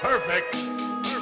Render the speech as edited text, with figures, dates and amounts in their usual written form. Perfect.